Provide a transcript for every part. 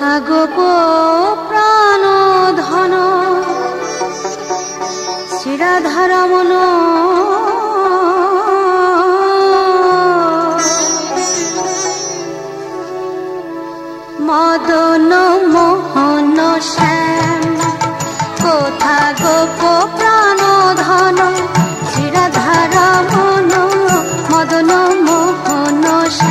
কথা গো প্রাণ ধন শ্রীরাধার মন মদন মোহন শ্যাম কথা গো প্রাণ ধন শ্রীরাধার মন মদন মোহন শ্যাম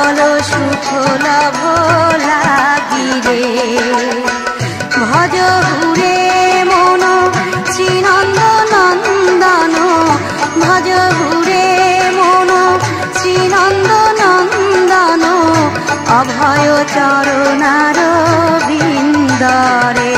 বলো সুখনা ভোলা গিরে ভজ হুরে মন শ্রীনন্দ নন্দন ভজ হুরে মন শ্রীনন্দ নন্দন অভয় চরণার বিন্দরে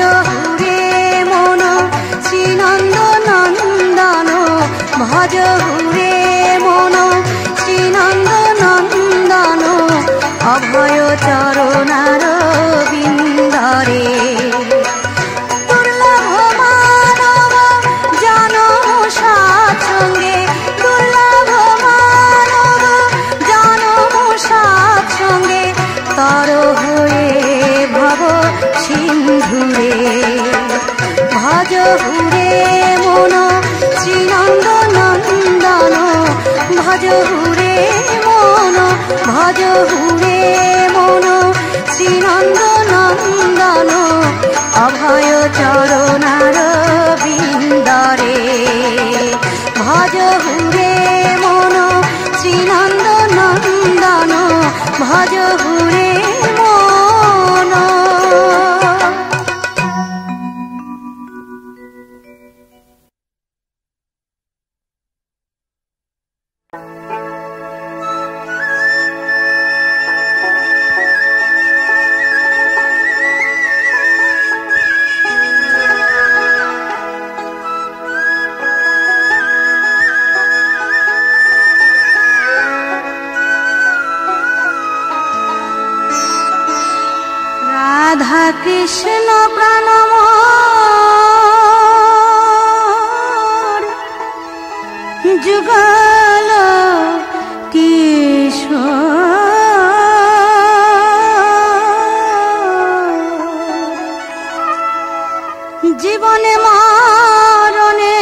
ভজ হুরে মন শ্রীনন্দ নন্দন ভজ হুরে মন শ্রীনন্দ নন্দন অভয় চরণার বিন্দরে ভজ হুরে মন শ্রীনন্দ নন্দন অভয় চরণার বিন্দরে ভজ হুরে মন শ্রীনন্দ নন্দন ভজ হুরে মন কৃষ্ণ প্রাণময় যুগল কিশোর জীবনে মরণে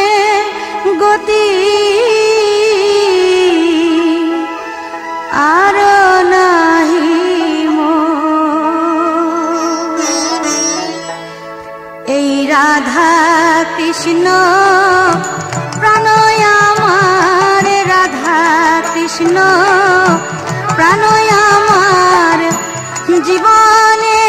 গতি কৃষ্ণ প্রাণয় আমার রাধা কৃষ্ণ প্রাণয় আমার জীবনে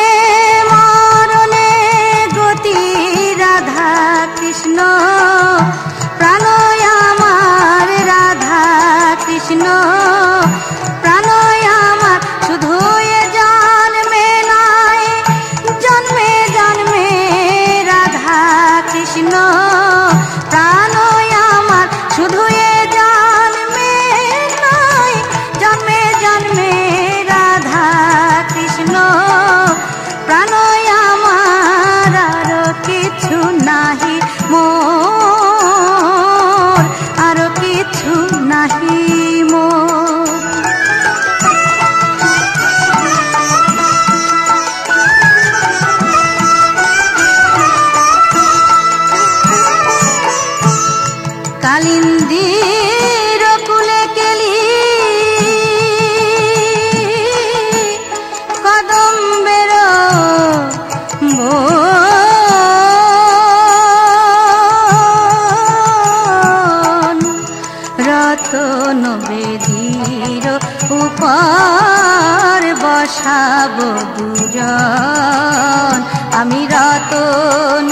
গো দুজন আমি রাত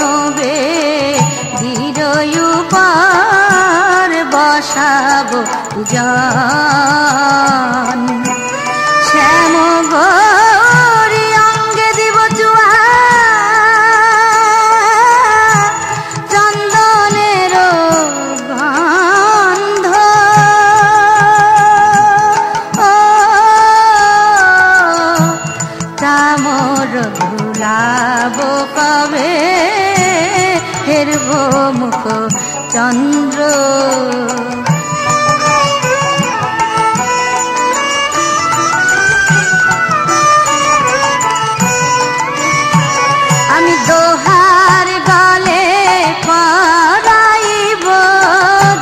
নবে দিরয়ু পার বসাবো দুজন শ্যাম গো মুখ চন্দ্র আমি দোহার গলে পরাইব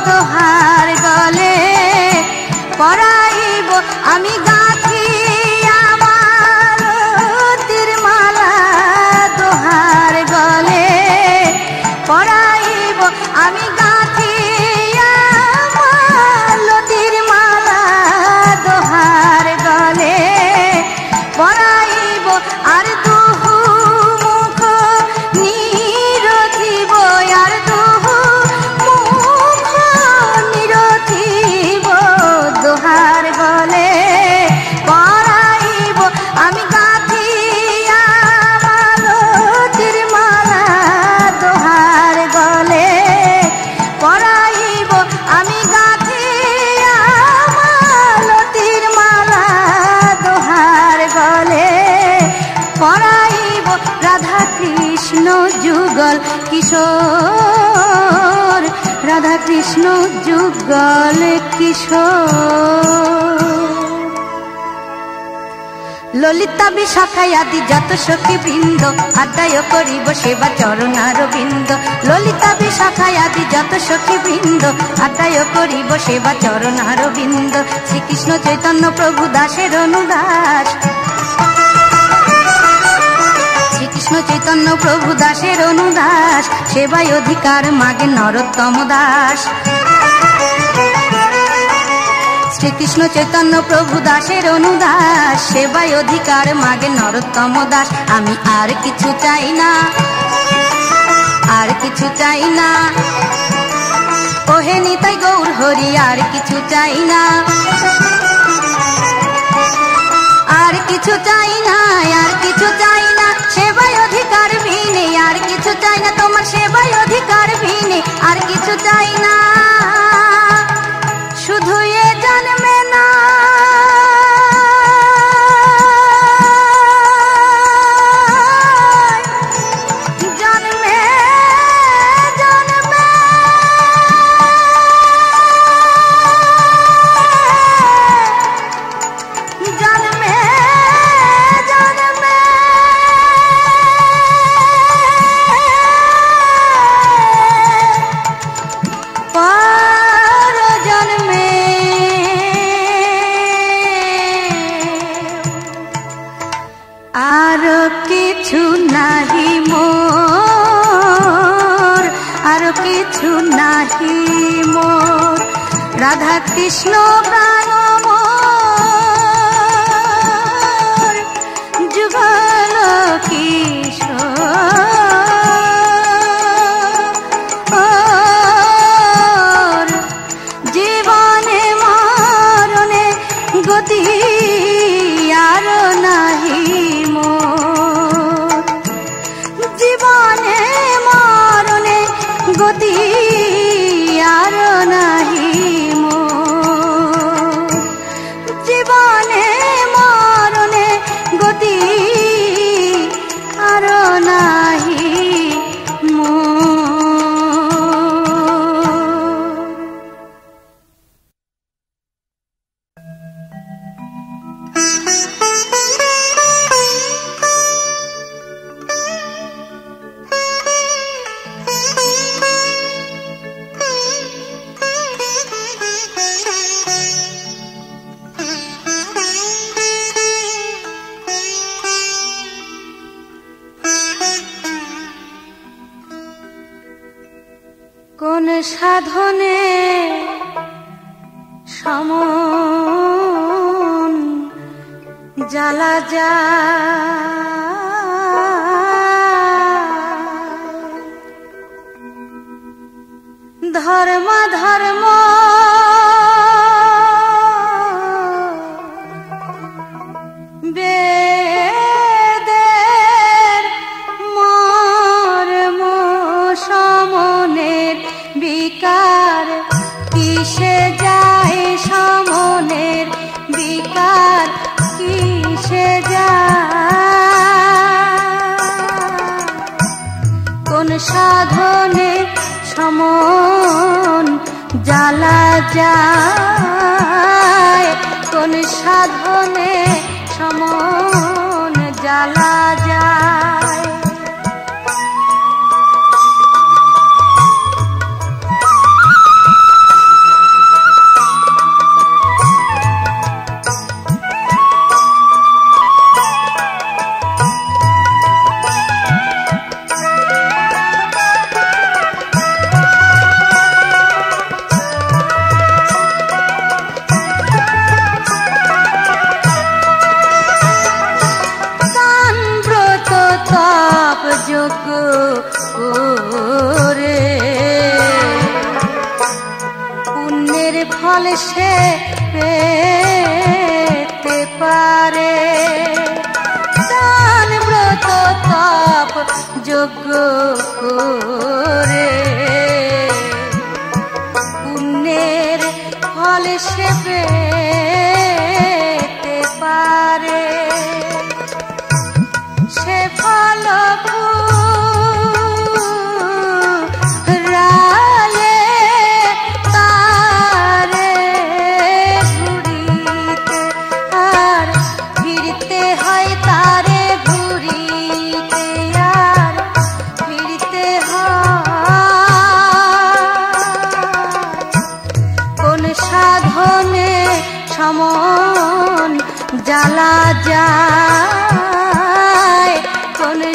দোহার গলে পরাইব আমি গাঁথি আমার রতির মালা দোহার গলে পরা আমি গাঁথি আমার লতির মালা দোহার গলে পরাইব আর দুহু মুখ নিরথিব আর দুহু মুখ নিরথিব দোহার গলে পরাইব আমি গাঁথি আমার লতির মালা দোহার গলে পরাইব আমি গাঁথি আমার লতির মালা দোহার গলে পরাইব রাধা কৃষ্ণ যুগল কিশোর রাধা কৃষ্ণ যুগল কিশোর ললিতা বিশাখায় আদি যত সখী বৃন্দ আদায় করিব সেবা চরণারবিন্দ ললিতা বিশাখায় আদি যত সখী বৃন্দ আদায় করিব সেবা চরণারবিন্দ শ্রীকৃষ্ণ চৈতন্য প্রভু দাসের অনুদাস শ্রীকৃষ্ণ চৈতন্য প্রভু দাসের অনুদাস সেবায় অধিকার মাগে নরোত্তম দাস শ্রীকৃষ্ণ চৈতন্য প্রভু দাসের অনুদাস সেবায় অধিকার মাগে নরোত্তম দাস আমি আর কিছু চাই না আর কিছু চাই না ওহে নিতাই গৌর হরি আর কিছু চাই না আর কিছু চাই না আর কিছু চাই না সেবায় অধিকার ভিনে আর কিছু চাই না তোমার সেবায় অধিকার ভিনে আর কিছু চাই না শুধু এ জন্মে না জন্মে জন্মে জন্মে জন্মে পর জন্মে আর কিছু নাহি মোর আর কিছু নাহি মোর রাধা কৃষ্ণ প্রাণ মোর যুগল কিশোর জীবনে মরণে গতি আর নাহি জীবনে মরণে গতি আর নাহি মোর জীবনে মরণে গতি আর নাহি সাধনে সম जला जा धर्म धर्म बेदेर मर्म समनेर बिकार किसे जाए समनेर बिकार किसे जाए कोन साधने समन जला जाए कोन साधने समन जला जाए से पेते पारे दान व्रत तप यज्ञ करे पुण्येर फल से पेते पारे से फल समन जला जाए कोन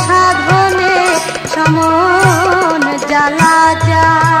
साधने समन जला जाए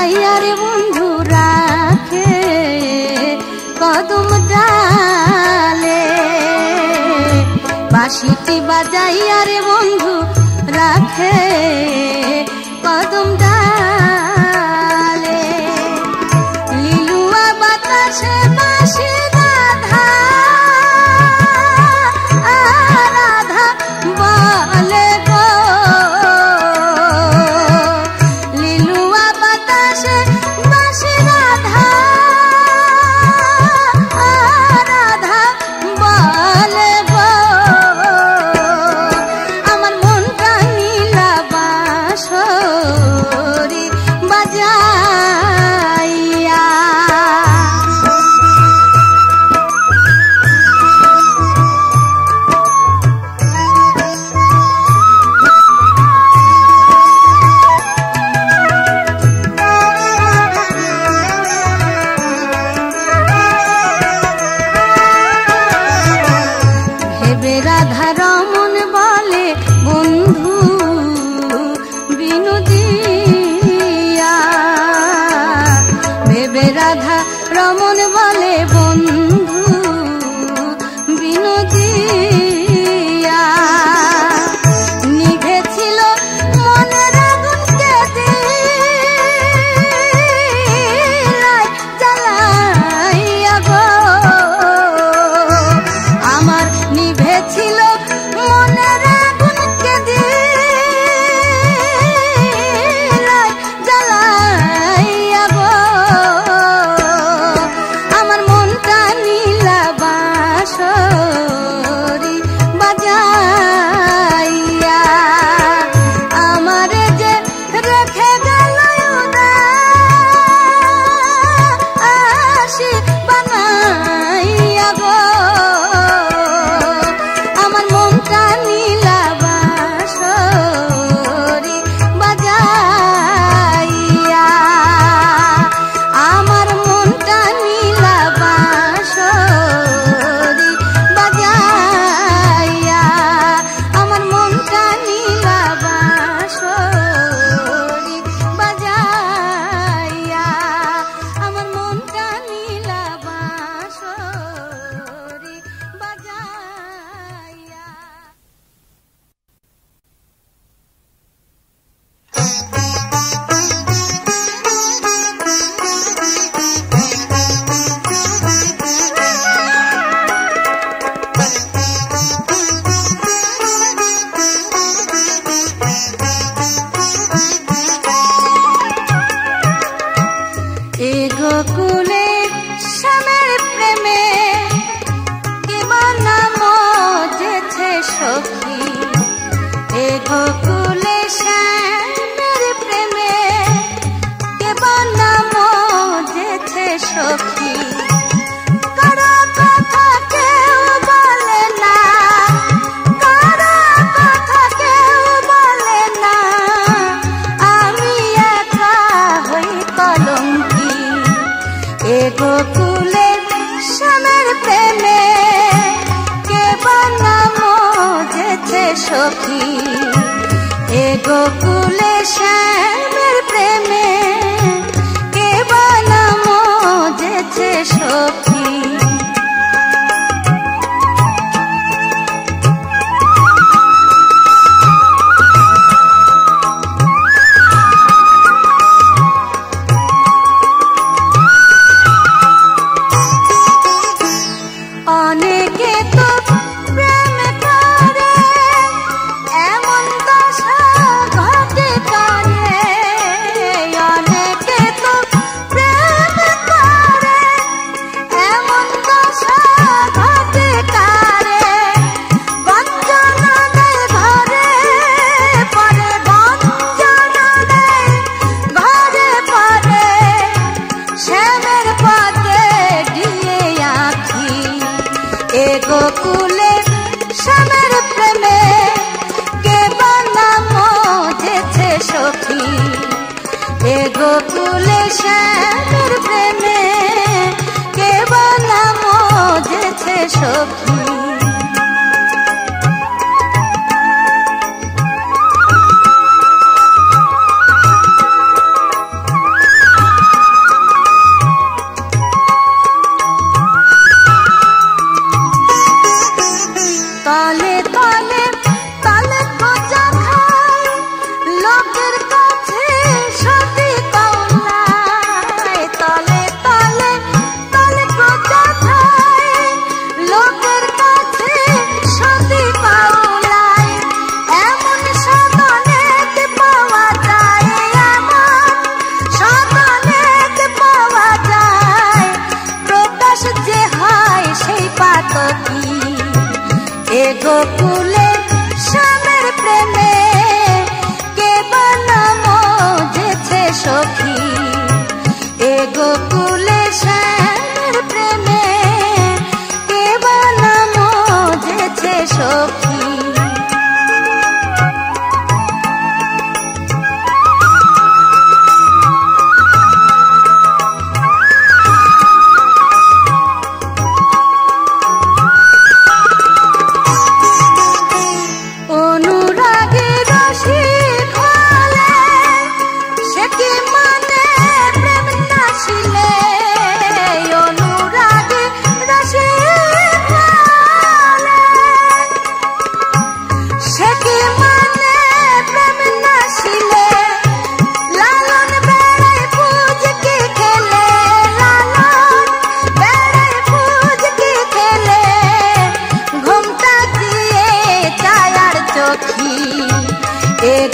আরে বন্ধু রাখে কদম ডালে বাঁশিটি বাজাই আরে বন্ধু রাখে কদম ডালে লিলুয়া বাতাসে বাঁশি রমন বলে বন্ধু বিনোদিয়া নিভেছিল মনের আগুন কেটে জ্বালাইয়া গো আমার নিভেছিল মনের আগুন কেটে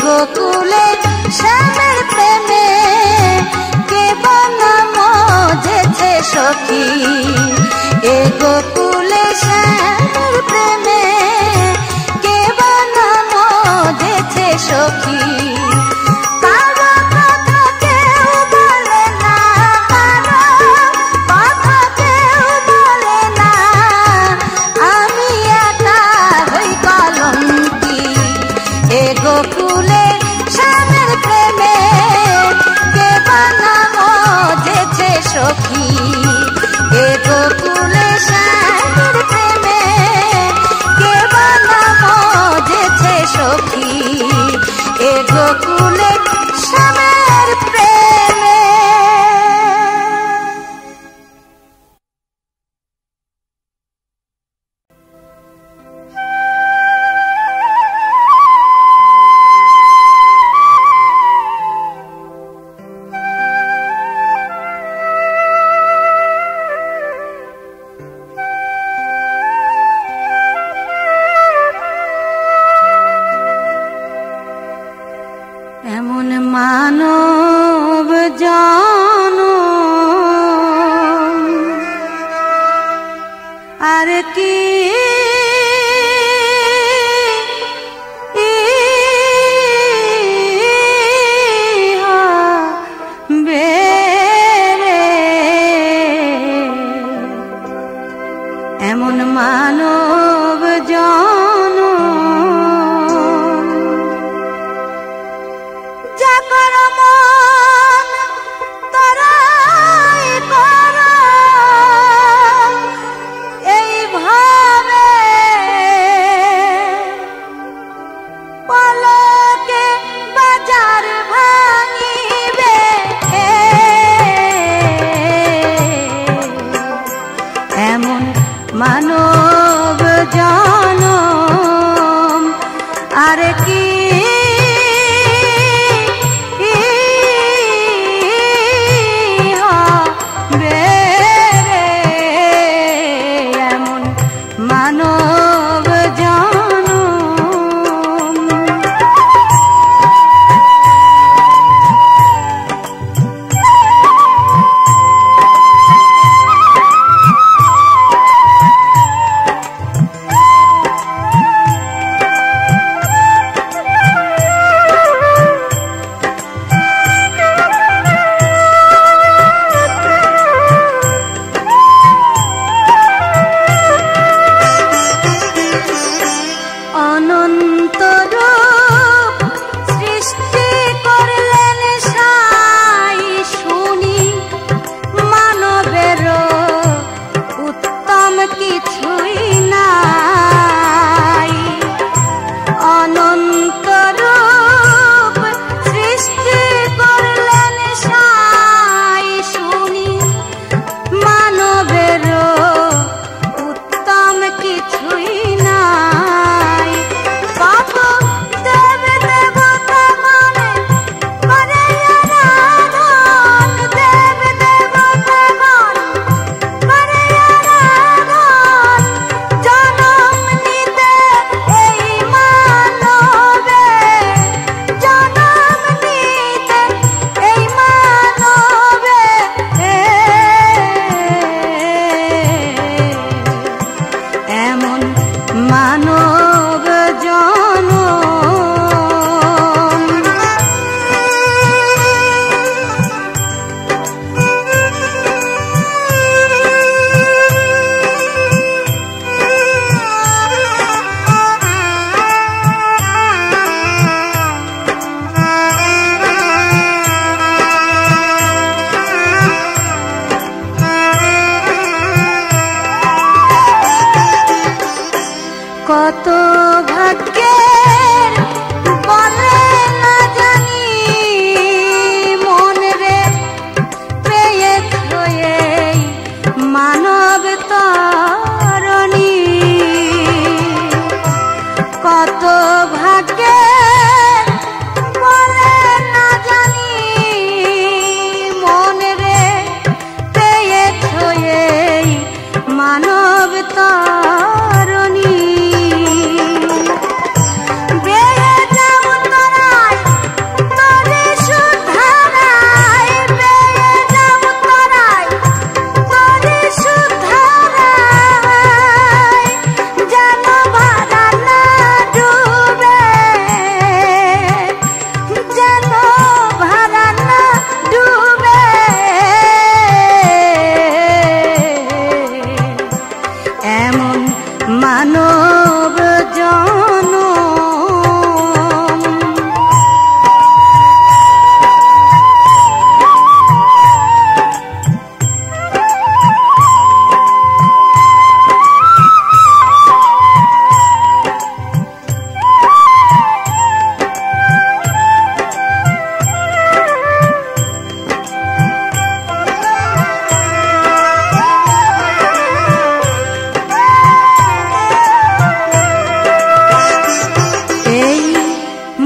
गोकुले श्यामेर प्रेमे के बना मोजेछे सखी ए गोकुले श्यामेर प्रेमे के बना मोजेछे सखी गोकुले श्यामेर प्रेमे के बना मोजेछे सखी ए गोकुले श्यामेर प्रेमे के बना मोजेछे सखी ए गोकुले श्यामेर प्रेमे।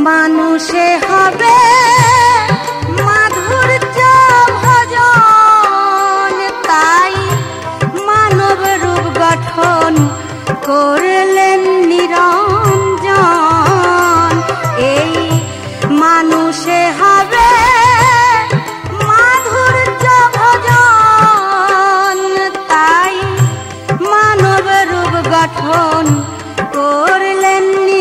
मानुषे हबे माधुर्य भजन ताई मानव रूप गठन करलेन निरंजन एई मानुषे हबे माधुर्य भजन ताई मानव रूप गठन करलेन निरंजन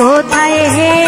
होता है।